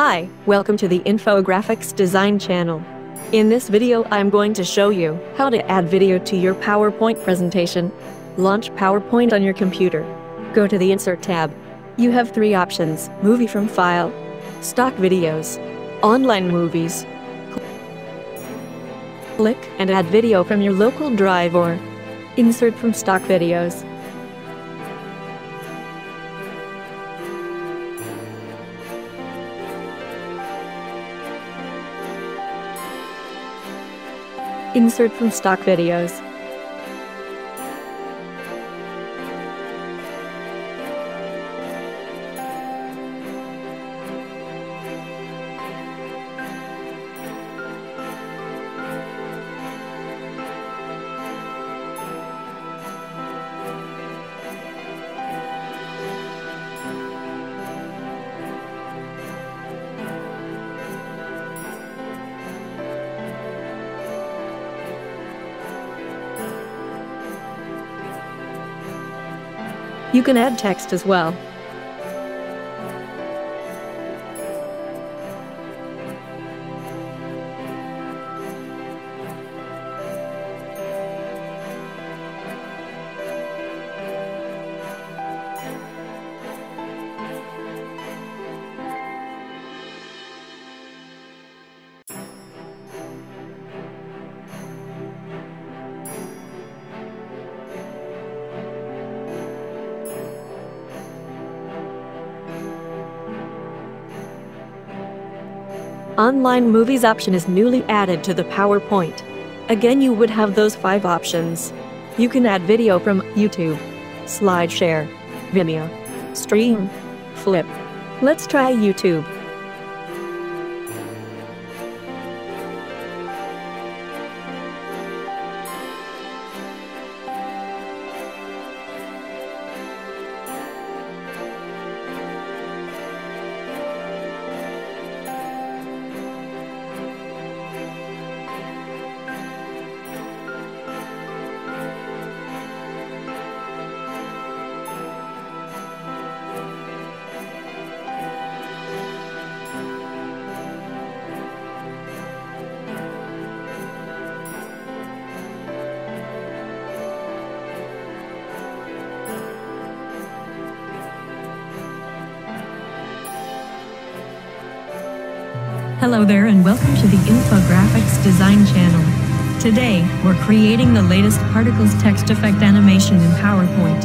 Hi, welcome to the Infographics Design Channel. In this video, I'm going to show you how to add video to your PowerPoint presentation. Launch PowerPoint on your computer. Go to the Insert tab. You have three options: Movie from File, Stock Videos, Online Movies. Click and add video from your local drive or insert from stock videos. Insert from stock videos. You can add text as well. Online Movies option is newly added to the PowerPoint. Again, you would have those five options. You can add video from YouTube, SlideShare, Vimeo, Stream, Flip. Let's try YouTube. Hello there and welcome to the Infographics Design Channel. Today, we're creating the latest Particles text effect animation in PowerPoint.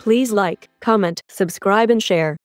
Please like, comment, subscribe and share.